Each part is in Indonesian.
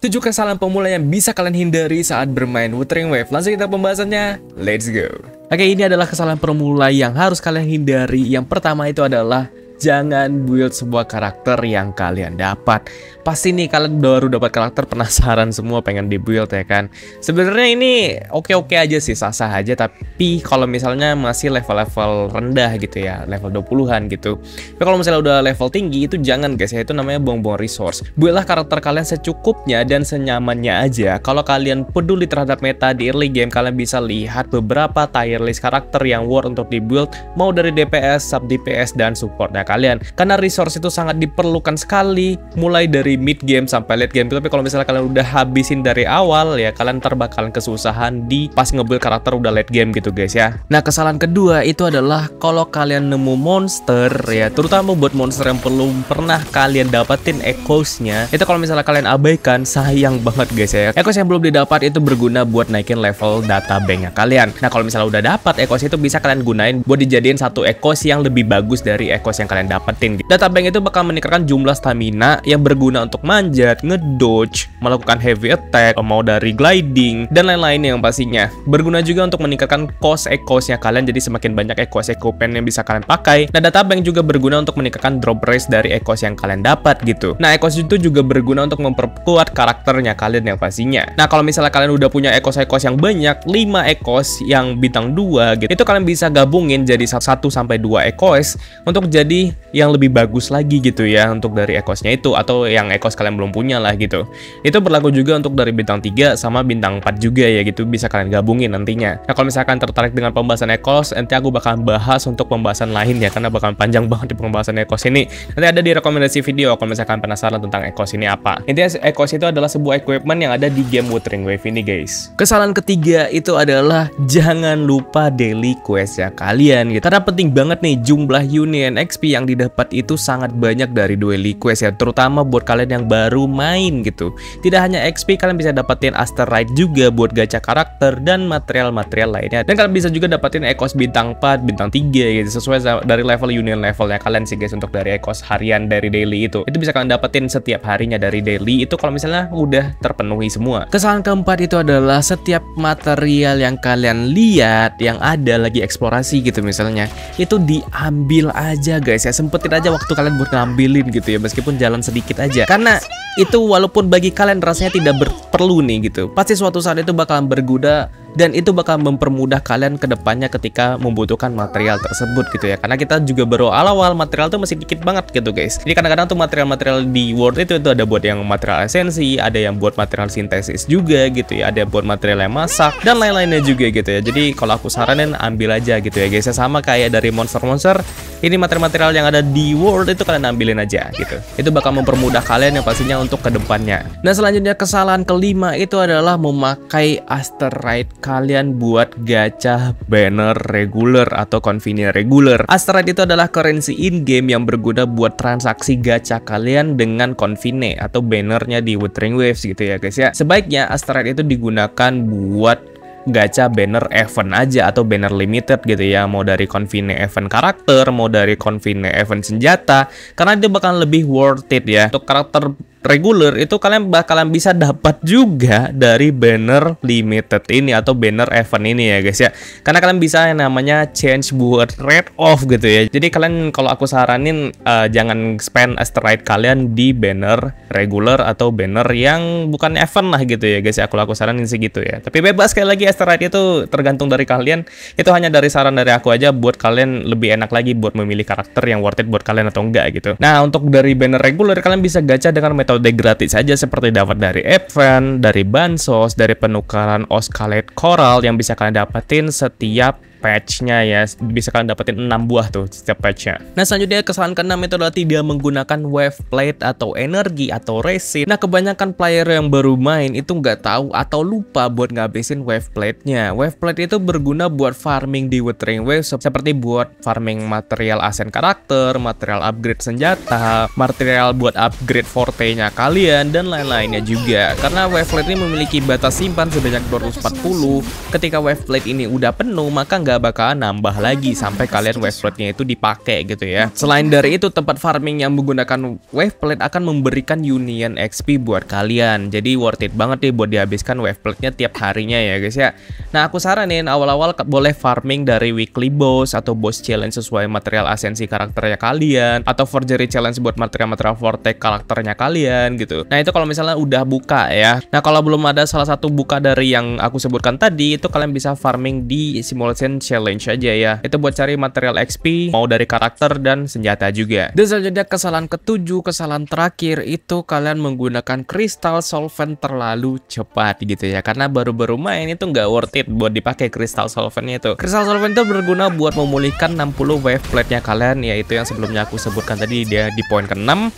7 kesalahan pemula yang bisa kalian hindari saat bermain Wuthering Waves. Langsung kita pembahasannya, let's go. Oke, ini adalah kesalahan pemula yang harus kalian hindari. Yang pertama itu adalah jangan build sebuah karakter yang kalian dapat. Pasti nih kalian baru dapat karakter, penasaran semua pengen dibuild ya kan. Sebenarnya ini oke-oke aja sih, sah-sah aja. Tapi kalau misalnya masih level-level rendah gitu ya, level 20-an gitu. Tapi kalau misalnya udah level tinggi itu jangan guys ya, itu namanya buang-buang resource. Buatlah karakter kalian secukupnya dan senyamannya aja. Kalau kalian peduli terhadap meta di early game, kalian bisa lihat beberapa tier list karakter yang worth untuk dibuild, mau dari DPS, sub DPS, dan supportnya kalian. Karena resource itu sangat diperlukan sekali, mulai dari mid game sampai late game. Tapi kalau misalnya kalian udah habisin dari awal ya, kalian terbakalan kesusahan di pas nge-build karakter udah late game gitu guys ya. Nah, kesalahan kedua itu adalah kalau kalian nemu monster ya, terutama buat monster yang belum pernah kalian dapetin echoes-nya, itu kalau misalnya kalian abaikan sayang banget guys ya. Echoes yang belum didapat itu berguna buat naikin level data bank-nya kalian. Nah, kalau misalnya udah dapat echoes itu bisa kalian gunain buat dijadiin satu echoes yang lebih bagus dari echoes yang kalian dapetin. Data bank itu bakal meningkatkan jumlah stamina yang berguna untuk manjat, ngedodge, melakukan heavy attack, mau dari gliding, dan lain-lain yang pastinya. Berguna juga untuk meningkatkan cost echoes-nya kalian, jadi semakin banyak echoes equipment yang bisa kalian pakai. Nah, data bank juga berguna untuk meningkatkan drop rate dari echoes yang kalian dapat gitu. Nah, echoes itu juga berguna untuk memperkuat karakternya kalian yang pastinya. Nah, kalau misalnya kalian udah punya echoes yang banyak, 5 echoes yang bintang 2 gitu, itu kalian bisa gabungin jadi 1-2 echoes untuk jadi yang lebih bagus lagi gitu ya, untuk dari echoes-nya itu, atau yang echoes kalian belum punya lah gitu. Itu berlaku juga untuk dari bintang 3 sama bintang 4 juga ya gitu, bisa kalian gabungin nantinya. Nah, kalau misalkan tertarik dengan pembahasan echoes, nanti aku bakalan bahas untuk pembahasan lain ya, karena bakalan panjang banget di pembahasan echoes ini. Nanti ada di rekomendasi video kalau misalkan penasaran tentang echoes ini apa. Intinya echoes itu adalah sebuah equipment yang ada di game Wuthering Waves ini guys. Kesalahan ketiga itu adalah jangan lupa daily quest ya kalian gitu. Karena penting banget nih, jumlah unit and XP yang didapat itu sangat banyak dari daily quest ya, terutama buat kalian yang baru main gitu. Tidak hanya XP, kalian bisa dapetin asteroid juga buat gacha karakter dan material-material lainnya. Dan kalian bisa juga dapetin echoes bintang 4, bintang 3 gitu, sesuai dari level union levelnya kalian sih guys. Untuk dari echoes harian dari daily itu bisa kalian dapetin setiap harinya dari daily itu kalau misalnya udah terpenuhi semua. Kesalahan keempat itu adalah setiap material yang kalian lihat yang ada lagi eksplorasi gitu misalnya, itu diambil aja guys ya, sempetin aja waktu kalian buat ngambilin gitu ya, meskipun jalan sedikit aja. Karena itu walaupun bagi kalian rasanya tidak perlu nih gitu, pasti suatu saat itu bakalan berguna. Dan itu bakal mempermudah kalian ke depannya ketika membutuhkan material tersebut gitu ya. Karena kita juga baru awal-awal, material tuh masih dikit banget gitu guys. Jadi kadang-kadang tuh material-material di world itu ada buat yang material esensi, ada yang buat material sintesis juga gitu ya, ada buat material yang masak, dan lain-lainnya juga gitu ya. Jadi kalau aku saranin ambil aja gitu ya guys. Sama kayak dari monster-monster, ini material-material yang ada di world itu kalian ambilin aja gitu. Itu bakal mempermudah kalian yang pastinya untuk ke depannya. Nah, selanjutnya kesalahan kelima itu adalah memakai asteroid kalian buat gacha banner reguler atau convenient reguler. Asteroid itu adalah currency in-game yang berguna buat transaksi gacha kalian dengan convenient atau bannernya di Wuthering Waves gitu ya guys ya. Sebaiknya asteroid itu digunakan buat gacha banner event aja atau banner limited gitu ya, mau dari convenient event karakter, mau dari convenient event senjata, karena dia bakal lebih worth it ya. Untuk karakter reguler itu kalian bakalan bisa dapat juga dari banner limited ini atau banner event ini ya guys ya. Karena kalian bisa yang namanya change buat rate off gitu ya. Jadi kalian, kalau aku saranin jangan spend asteroid kalian di banner reguler atau banner yang bukan event lah gitu ya guys ya. Kalau aku saranin sih gitu ya. Tapi bebas, sekali lagi asteroid itu tergantung dari kalian. Itu hanya dari saran dari aku aja buat kalian lebih enak lagi buat memilih karakter yang worth it buat kalian atau enggak gitu. Nah, untuk dari banner reguler kalian bisa gacha dengan metode gratis aja, seperti dapat dari event, dari bansos, dari penukaran oscalate coral yang bisa kalian dapetin setiap patch-nya ya. Bisa kalian dapetin 6 buah tuh setiap patch-nya. Nah, selanjutnya kesalahan ke-6 itu adalah tidak menggunakan wave plate atau energi atau resin. Nah, kebanyakan player yang baru main itu nggak tahu atau lupa buat ngabisin wave plate-nya. Wave plate itu berguna buat farming di Wuthering Waves, seperti buat farming material asen karakter, material upgrade senjata, material buat upgrade forte-nya kalian, dan lain-lainnya juga. Karena wave plate ini memiliki batas simpan sebanyak 240. Ketika wave plate ini udah penuh, maka nggak nggak bakalan nambah lagi sampai kalian wave plate-nya itu dipakai gitu ya. Selain dari itu, tempat farming yang menggunakan wave plate akan memberikan union XP buat kalian. Jadi worth it banget deh buat dihabiskan wave plate-nya tiap harinya ya guys ya. Nah, aku saranin awal-awal boleh farming dari weekly boss atau boss challenge sesuai material asensi karakternya kalian, atau forgery challenge buat material-material vortex karakternya kalian gitu. Nah, itu kalau misalnya udah buka ya. Nah, kalau belum ada salah satu buka dari yang aku sebutkan tadi, itu kalian bisa farming di simulation challenge aja ya. Itu buat cari material XP, mau dari karakter dan senjata juga. Dan selanjutnya kesalahan ketujuh, kesalahan terakhir, itu kalian menggunakan kristal solvent terlalu cepat gitu ya. Karena baru-baru main itu nggak worth it buat dipakai kristal solventnya itu. Kristal solvent itu berguna buat memulihkan 60 wave plate-nya kalian, yaitu yang sebelumnya aku sebutkan tadi dia di poin ke-6.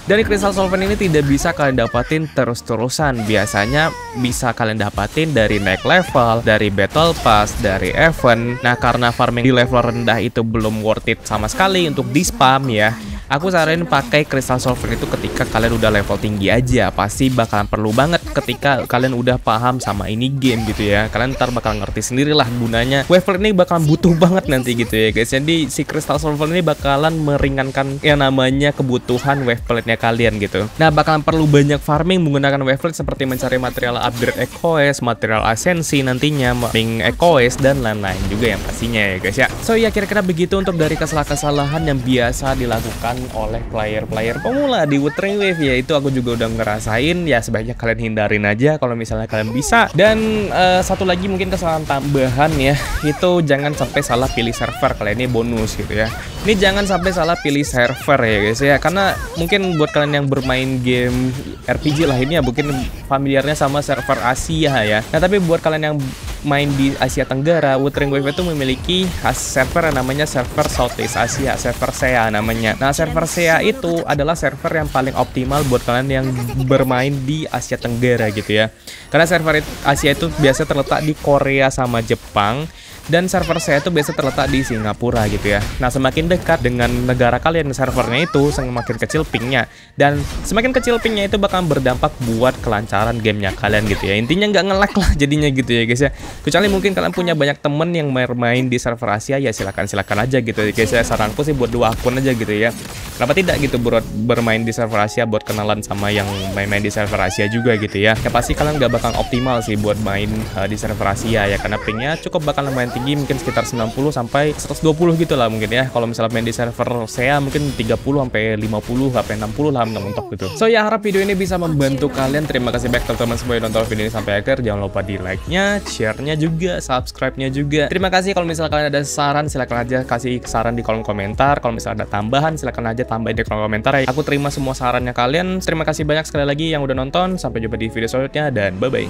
Dari kristal solvent ini tidak bisa kalian dapatin terus-terusan. Biasanya bisa kalian dapatin dari naik level, dari battle pass, dari event. Nah, karena farming di level rendah itu belum worth it sama sekali untuk di spam ya, aku saranin pakai kristal solvent itu ketika kalian udah level tinggi aja. Pasti bakalan perlu banget ketika kalian udah paham sama ini game gitu ya. Kalian ntar bakal ngerti sendirilah gunanya. Wave plate ini bakalan butuh banget nanti gitu ya guys. Jadi si kristal solvent ini bakalan meringankan yang namanya kebutuhan wave plate-nya kalian gitu. Nah, bakalan perlu banyak farming menggunakan wave plate seperti mencari material upgrade echoes, material asensi nantinya, farming echoes dan lain-lain juga yang pastinya ya guys ya. So ya, kira-kira begitu untuk dari kesalahan-kesalahan yang biasa dilakukan oleh player-player pemula di Wuthering Waves ya. Itu aku juga udah ngerasain ya, sebaiknya kalian hindarin aja kalau misalnya kalian bisa. Dan satu lagi mungkin kesalahan tambahan ya, itu jangan sampai salah pilih server. Kalian ini bonus gitu ya, ini jangan sampai salah pilih server ya guys ya, karena mungkin buat kalian yang bermain game RPG lah ini ya, mungkin familiarnya sama server Asia ya. Nah, tapi buat kalian yang main di Asia Tenggara, Wuthering Waves itu memiliki server yang namanya server Southeast Asia, server SEA namanya. Nah, server SEA itu adalah server yang paling optimal buat kalian yang bermain di Asia Tenggara gitu ya. Karena server Asia itu biasa terletak di Korea sama Jepang, dan server saya itu biasa terletak di Singapura gitu ya. Nah, semakin dekat dengan negara kalian servernya itu, semakin kecil pingnya, dan semakin kecil pingnya itu bakal berdampak buat kelancaran gamenya kalian gitu ya. Intinya nggak nge-lag lah jadinya gitu ya guys ya. Kecuali mungkin kalian punya banyak temen yang bermain di server Asia ya, silakan aja gitu ya guys ya. Saranku sih buat 2 akun aja gitu ya. Kenapa tidak gitu buat bermain di server Asia, buat kenalan sama yang main-main di server Asia juga gitu ya. Ya pasti kalian nggak bakal optimal sih buat main di server Asia ya, karena pingnya cukup bakal main tinggi, mungkin sekitar 90 sampai 120 gitu lah mungkin ya. Kalau misalnya main di server SEA mungkin 30 sampai 50 sampai 60 lah mentok gitu. So ya, harap video ini bisa membantu kalian. Terima kasih banyak teman-teman semua yang nonton video ini sampai akhir. Jangan lupa di like-nya, share-nya juga, subscribe-nya juga. Terima kasih. Kalau misalnya kalian ada saran, silakan aja kasih saran di kolom komentar. Kalau misalnya ada tambahan, silakan aja tambahin di kolom komentar. Aku terima semua sarannya kalian. Terima kasih banyak sekali lagi yang udah nonton. Sampai jumpa di video selanjutnya dan bye-bye.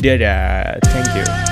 Dadah. Thank you.